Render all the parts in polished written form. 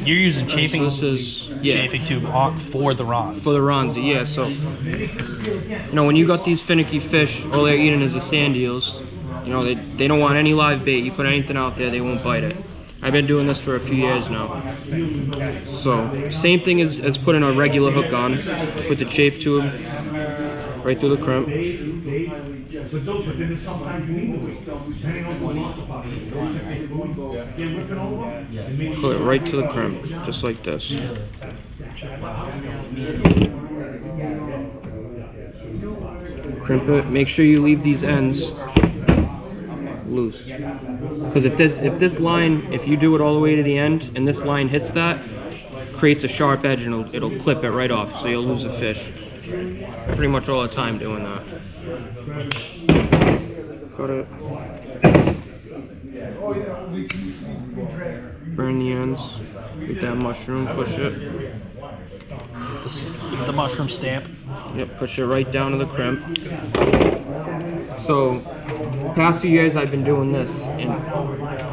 You're using chafing. So this is chafing tube for the Ronzi. For the Ronzi, yeah. So, you know, when you got these finicky fish, all they're eating is the sand eels. You know, they don't want any live bait. You put anything out there, they won't bite it. I've been doing this for a few years now. So, same thing as putting a regular hook on with the chafe tube right through the crimp. Pull it right to the crimp, just like this. Crimp it. Make sure you leave these ends loose, because if this line, if you do it all the way to the end and this line hits that, creates a sharp edge and it'll clip it right off, so you'll lose a fish. Pretty much all the time doing that. Cut it. Burn the ends. Get that mushroom. Push it. The mushroom stamp. Yep. Push it right down to the crimp. So, past few years I've been doing this, and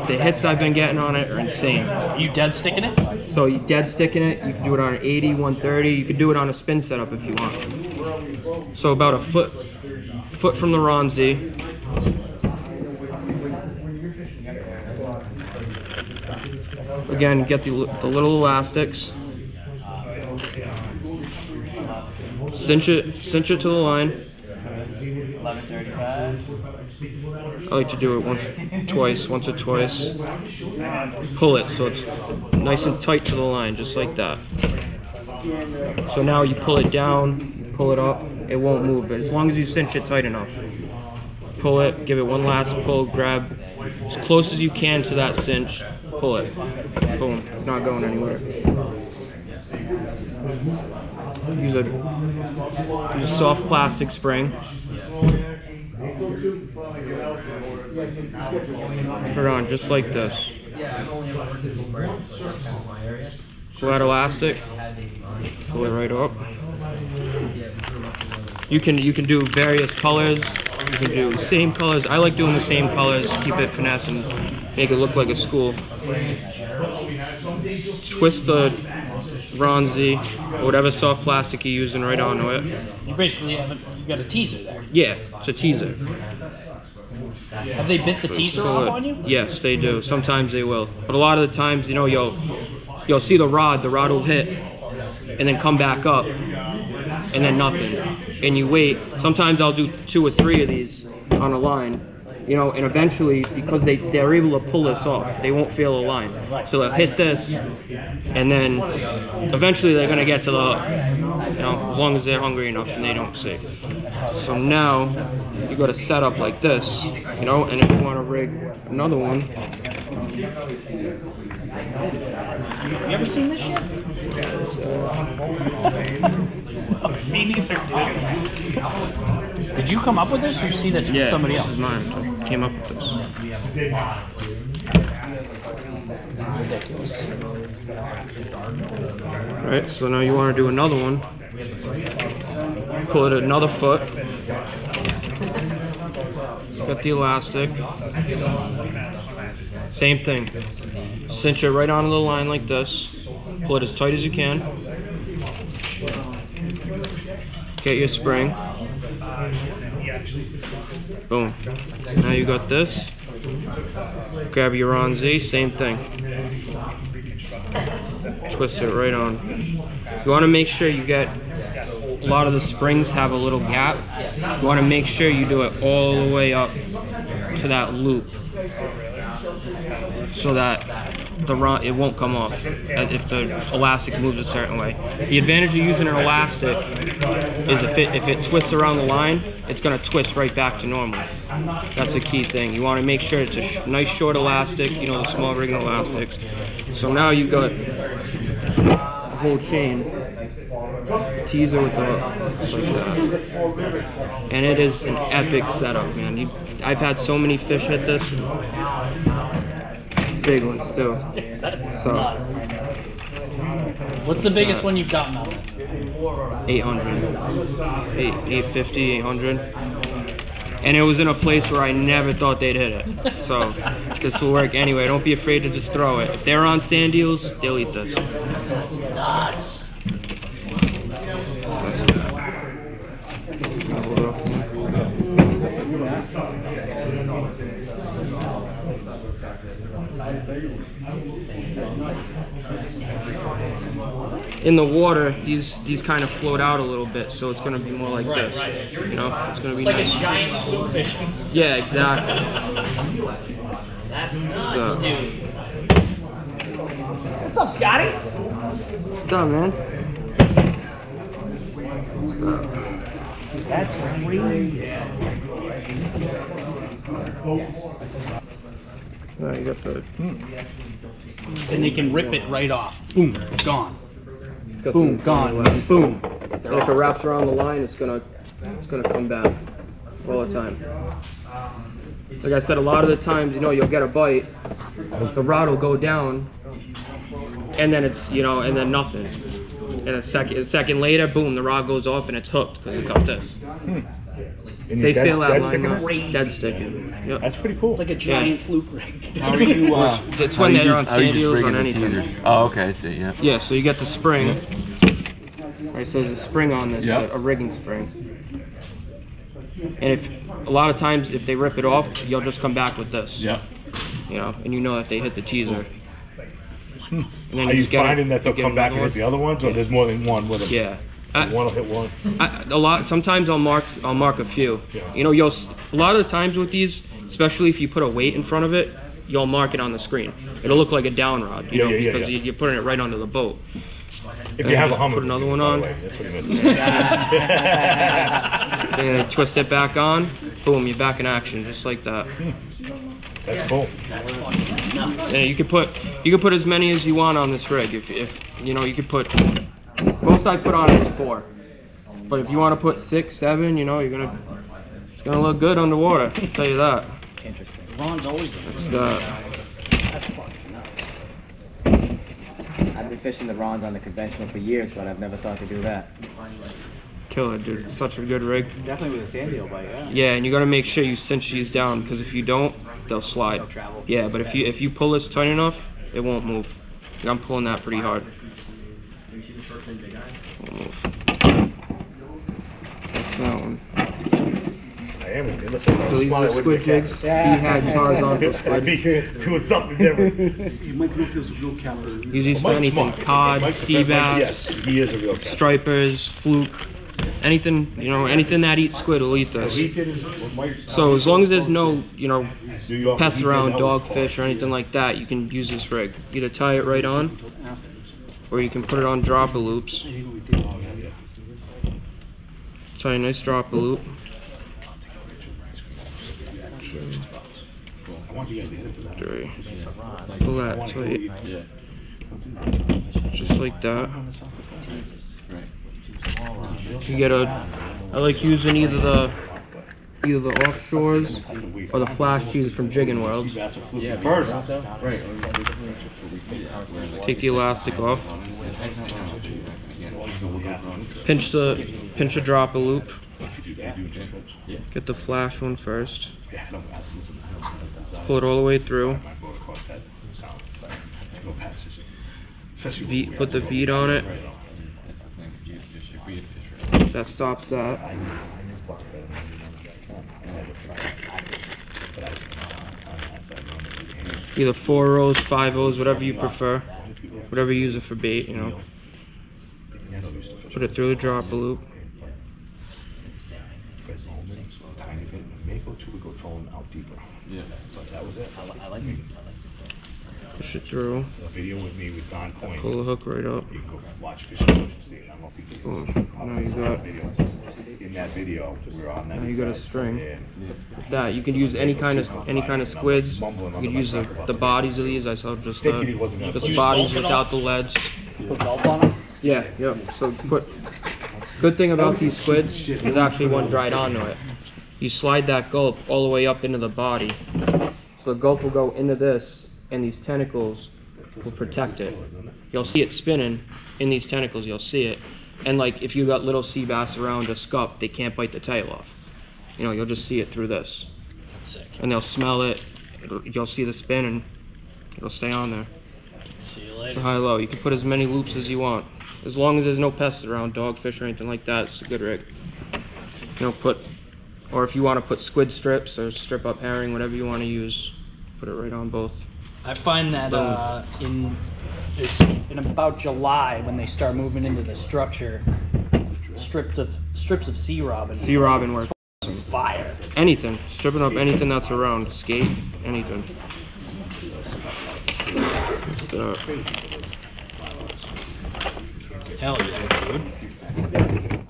the hits I've been getting on it are insane. You dead sticking it? So you dead sticking it. You can do it on an 80, 130. You can do it on a spin setup if you want. So about a foot from the Ronzi. Again, get the little elastics. Cinch it to the line. I like to do it once or twice. Pull it so it's nice and tight to the line, just like that. So now you pull it down, pull it up, it won't move, but as long as you cinch it tight enough. Pull it, give it one last pull, grab as close as you can to that cinch, pull it. Boom, it's not going anywhere. Use a soft plastic spring. Put it on just like this. Pull that elastic. Pull it right up. You can do various colors. You can do same colors. I like doing the same colors. Keep it finesse and make it look like a school. Twist the Ronzi or whatever soft plastic you're using right onto it. You basically got a teaser there. Yeah, it's a teaser. Have they bit the teaser off on you? Yes, they do. Sometimes they will. But a lot of the times, you know, you'll see the rod will hit and then come back up and then nothing. And you wait. Sometimes I'll do 2 or 3 of these on a line. You know, and eventually, because they're able to pull this off, they won't fail a line. So they'll hit this, and then eventually they're going to get to the hook, you know, as long as they're hungry enough and they don't see. So now, you got to set up like this, you know, and if you want to rig another one. You ever seen this shit? Me neither, dude. Did you come up with this, or you see this from somebody else? Yeah, this is mine. I came up with this. Ridiculous. Alright, so now you want to do another one. Pull it another foot. Cut the elastic. Same thing. Cinch it right onto the line like this. Pull it as tight as you can. Get your spring. Boom. Now you got this. Grab your Ronzi, same thing. Twist it right on. You want to make sure you get a lot of the springs have a little gap. You want to make sure you do it all the way up to that loop, so that it won't come off if the elastic moves a certain way. The advantage of using an elastic is if it twists around the line, it's going to twist right back to normal. That's a key thing. You want to make sure it's a nice short elastic, you know, the small rigging elastics. So now you've got the whole chain. Teaser with the hook, just like that. And it is an epic setup, man. I've had so many fish hit this. Big ones, too. So, nuts. What's the biggest one you've gotten out of it? 800. 850, 800. and it was in a place where I never thought they'd hit it. So this will work anyway. Don't be afraid to just throw it. If they're on sand eels, they'll eat this. That's nuts. In the water, these kind of float out a little bit, so it's going to be more like this. Right. You know, it's going to be like nice. A giant blue fish. Yeah, exactly. That's nuts, dude. What's up, Scotty? What's up, man? What's up? That's crazy. Yeah. Right, you got the, Then you can rip it right off. Boom, gone. Boom, gone. Boom. And if it wraps around the line, it's gonna come back all the time. Like I said, a lot of the times, you know, you'll get a bite, the rod will go down, and then it's, you know, and then nothing. And a second later, boom, the rod goes off and it's hooked because it got this. They feel that line out. Dead sticking. Yep. That's pretty cool. It's like a giant fluke rig. How are you? It's when they're on sand eels on anything. Oh, okay, I see. Yeah. Yeah. So you got the spring. Right. So there's a spring on this, a rigging spring. And a lot of times if they rip it off, you'll just come back with this. Yeah. You know, and you know that they hit the teaser. And then are you finding that they'll come back and hit the other ones, or there's more than one with them? Yeah. One will hit one. Sometimes I'll mark a few. Yeah. You know, a lot of the times with these, especially if you put a weight in front of it, you'll mark it on the screen. It'll look like a down rod, you know, because you're putting it right onto the boat. If you have a hummer, put another one on. That's what it is. So you twist it back on. Boom, you're back in action, just like that. That's cool. That's fucking nuts. Yeah, you can put as many as you want on this rig. If you know, you could put. Most I put on is 4, but if you want to put 6, 7, you know, it's gonna look good underwater. I'll tell you that. Interesting. Ron's always the. That's fucking nuts. I've been fishing the Rons on the conventional for years, but I've never thought to do that. Killer, dude. It's such a good rig. Definitely with a sand eel bite. Yeah. Yeah, and you gotta make sure you cinch these down because if you don't, they'll slide. They'll travel. Yeah, but if you pull this tight enough, it won't move. Like, I'm pulling that pretty hard. You see the short thing, big eyes? That's that one. So these are squid jigs. Yeah. Beehives, horizontal squid. Doing something different. Usually for anything, cod, sea bass, stripers, fluke, anything, you know, anything that eats squid will eat this. So as long as there's no, you know, pests around, dogfish or anything like that, you can use this rig. Either tie it right on, or you can put it on dropper loops. Try a nice dropper loop. Three. Pull that tight. Just like that. You get a. I like using either the offshores or the flash cheese from Jiggin World. Yeah, first. Take the elastic off. Pinch the dropper loop. Get the flash one first. Pull it all the way through. Put the bead on it. That stops that. Either 4 rows, 5 rows, whatever you prefer, whatever you use it for bait, you know. Put it through the dropper loop. Push it through. Pull the hook right up. Boom. Now you got a string. With that, you can use any kind of squids. You can use the bodies of these. I saw just the bodies without the leads. Yeah. Yep. So good thing about these squids is actually one dried onto it. You slide that gulp all the way up into the body. So the gulp will go into this, and these tentacles will protect it. You'll see it spinning in these tentacles, you'll see it. And like if you got little sea bass around a scup, they can't bite the tail off. you know, you'll just see it through this. That's sick. And they'll smell it. You'll see the spin, and it'll stay on there. See you later. It's a high-low. You can put as many loops as you want, as long as there's no pests around, dogfish or anything like that. It's a good rig. You know, put, or if you want to put squid strips or strip up herring, whatever you want to use, put it right on both. I find that in about July, when they start moving into the structure, strips of sea robin. Sea robin works. Fire. Anything. Stripping up anything that's around. Skate. Anything. Hell yeah, dude.